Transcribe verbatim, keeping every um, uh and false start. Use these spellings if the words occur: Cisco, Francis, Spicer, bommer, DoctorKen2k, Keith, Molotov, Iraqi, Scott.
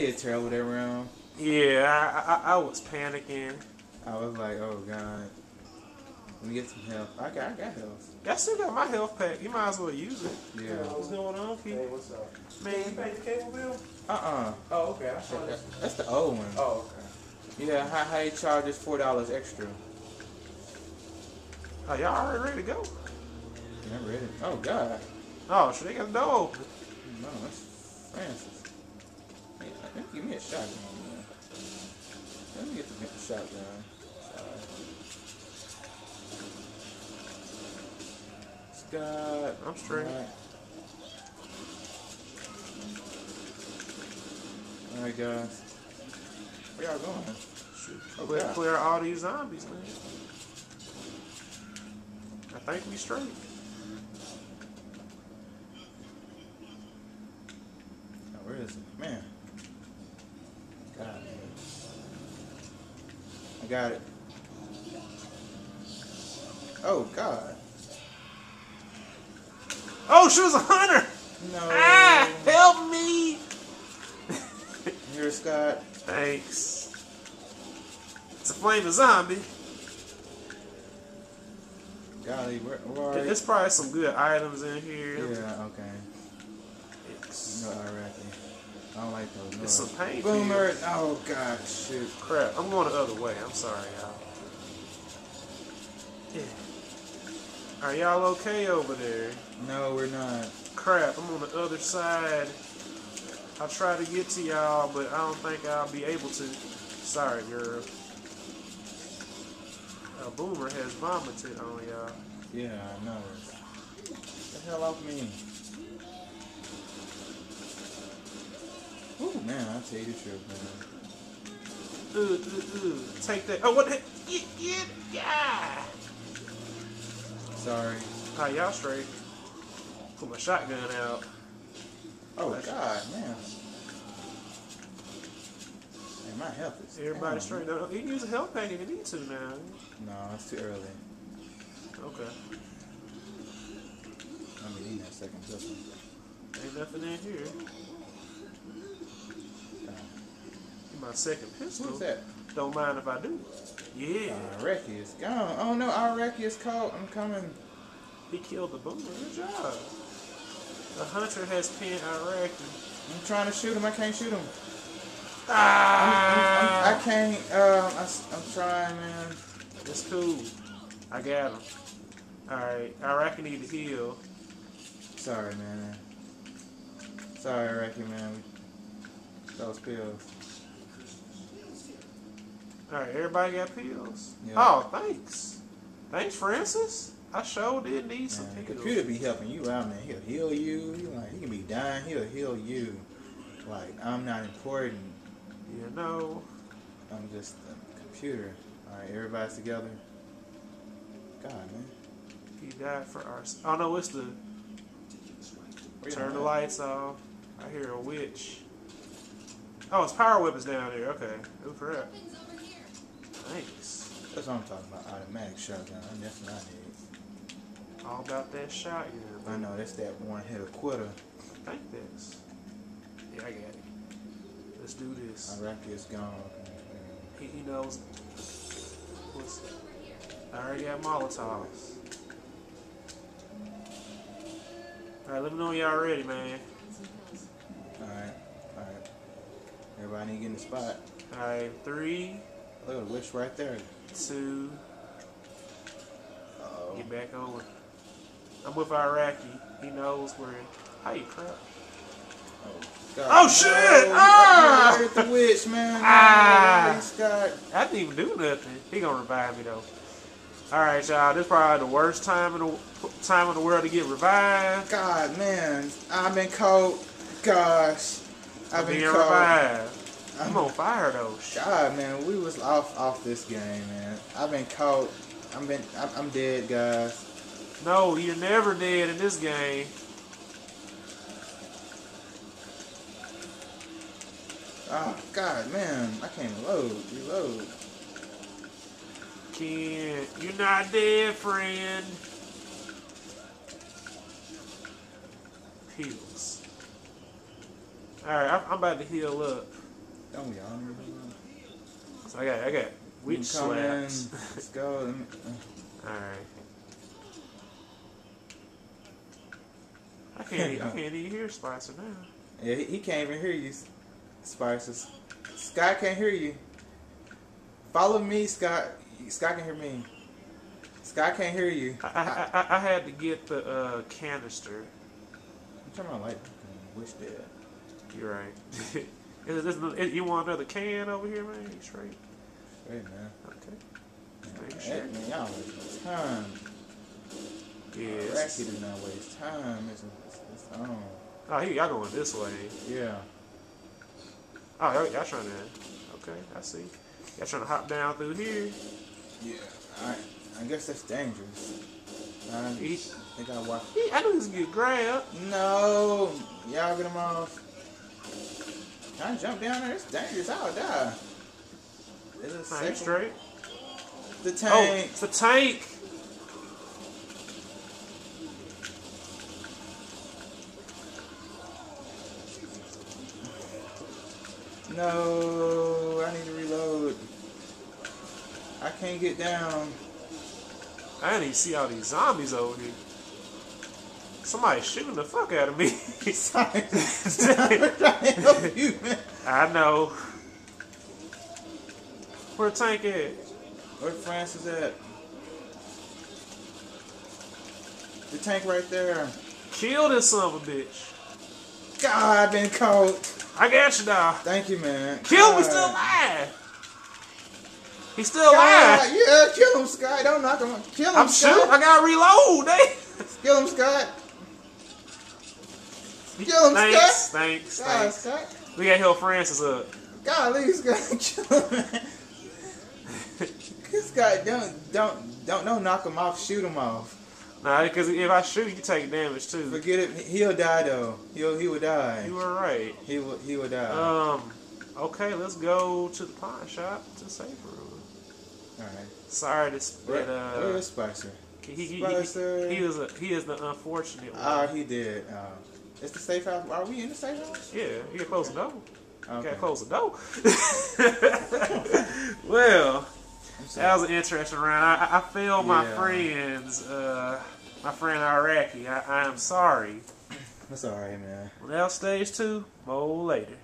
did travel that round. Yeah, I, I I was panicking. I was like, oh god, let me get some help. I got I got help. I still got my health pack. You might as well use it. Yeah. What's going on, Keith? Hey, what's up? Man, you paid the cable bill? Uh uh. Oh, okay. I saw that. That's the old one. Oh, okay. Yeah, how how you charge us four dollars extra? Oh, y'all already ready to go? Yeah, I'm ready. Oh god. Oh, should they got the door open? No, that's Francis. Yeah, give me a shotgun, man. Let me get the shotgun. Scott, I'm straight. All right. All right, guys. Where y'all going? Shoot. Oh, we gotta clear all these zombies, man. I think we straight. Now, where is it? Man. God, man. I got it. Oh, God. Oh, she was a hunter! No. Ah, help me! Here, Scott. Thanks. It's a flaming zombie. Golly, where, where are you? There's probably some good items in here. Yeah, okay. It's no Iraqi. I don't like those. It's some paint. Boomer. Oh, God, shit. Crap. I'm going the other way. I'm sorry, y'all. Yeah. Are y'all okay over there? No, we're not. Crap, I'm on the other side. I try to get to y'all, but I don't think I'll be able to. Sorry, girl. A boomer has vomited on y'all. Yeah, I know. Get the hell off me. Ooh, man, I'll tell you the truth, man. Ooh, ooh, ooh. Take that. Oh, what the heck? Get, get, yeah! Sorry. Hi, y'all straight. Put my shotgun out. Oh, that's God, it. Man. Man, my health is... Everybody down. Straight. No, no, you can use a health pack if you need to now. No, it's too early. Okay. I'm going to eat that second pistol. Ain't nothing in here. Uh, my second pistol. What's that? Don't mind if I do. Yeah. Iraqi is gone. Oh no, Iraqi is cold. I'm coming. He killed the boomer. Good job. The hunter has pinned Iraqi. I'm trying to shoot him. I can't shoot him. Ah! I'm, I'm, I can't. Um, I, I'm trying, man. It's cool. I got him. All right. Iraqi need to heal. Sorry, man. Sorry, Iraqi, man. Those pills. Alright, everybody got pills? Yep. Oh, thanks. Thanks, Francis. I sure did need man, some pills. The computer be helping you out, man. He'll heal you. He, like, he can be dying. He'll heal you. Like, I'm not important. You yeah, know. I'm just a computer. Alright, everybody's together. God, man. He died for our... Oh, no, it's the... Turn the lights off. I hear a witch. Oh, his power whip is down there. Okay. Ooh, crap. Thanks. That's what I'm talking about. Automatic shotgun. That's what I need. All about that shotgun. I know. That's that one hit a quitter. I think that's. Yeah, I got it. Let's do this. Iraqi is gone. He, he knows. What's... I already got Molotovs. Alright, let me know when y'all ready, man. Alright. Alright. Everybody need to get in the spot. Alright, three. Look, a witch right there. Two. Uh-oh. Get back over. I'm with Iraqi. He knows where. How you crap? Oh, God. Oh, shit! Oh, ah! I the witch, man. Ah! No, Scott. I didn't even do nothing. He gonna revive me, though. Alright, y'all. This is probably the worst time in the, time in the world to get revived. God, man. I've been cold. Gosh. I've been cold. Revived. I'm on fire though. God, man, we was off off this game, man. I've been caught. I'm been. I'm, I'm dead, guys. No, you're never dead in this game. Oh God, man, I can't load. Reload. Ken, you're not dead, friend. Heals. All right, I'm, I'm about to heal up. Don't we all need one? So I got, I got wheat slabs. In. Let's go. Let me, uh. All right. I can't, even, I can't even hear Spicer now. Yeah, he, he can't even hear you, Spicer. Scott can't hear you. Follow me, Scott. Scott can hear me. Scott can't hear you. I, I, I, I had to get the uh, canister. I'm trying to like wish that. You're right. is, is, is, you want another can over here, man? You straight? Straight, man. Okay. Make sure. Man, y'all waste time. Yes. Iraqi did not waste time. It's, it's, it's on. Oh, here y'all going this way. Yeah. Oh, y'all trying to. Okay, I see. Y'all trying to hop down through here? Yeah. All right. I guess that's dangerous. I think I watched. I knew this would get grabbed. No. Y'all get him off. Trying to jump down there? It's dangerous. I'll die. It's a straight. The tank. Oh, it's a tank. No. I need to reload. I can't get down. I didn't even see all these zombies over here. Somebody's shooting the fuck out of me. Sorry. Help you, man. I know. Where Tank at? Where Francis at? The tank right there. Kill this son of a bitch. God, I've been caught. I got you now. Thank you, man. Kill me, still alive. He's still alive. God, yeah, kill him, Scott. Don't knock him. Kill him, I'm Scott. Sure. I gotta reload. Eh? Kill him, Scott. Kill him, thanks, Scott. Thanks, God, thanks, Scott. We gotta help Francis up. Golly, Scott, kill him, man. Scott, don't, don't, don't, don't knock him off. Shoot him off. Nah, because if I shoot, you take damage too. Forget it. He'll die though. He'll, he will die. You were right. He will, he will die. Um. Okay, let's go to the pawn shop to the safe room. Alright. Sorry to spread. Uh, Where is Spicer? He, he, he, Spicer. He, he, was a, he is the unfortunate one. Oh, he did. Uh, it's the safe house. Are we in the safe house? Yeah, you gotta close the door. Okay. Gotta close the door. Well, that was an interesting round. I, I failed my yeah. friends, uh, my friend Iraqi. I, I am sorry. That's alright, man. Well, now, stage two, more later.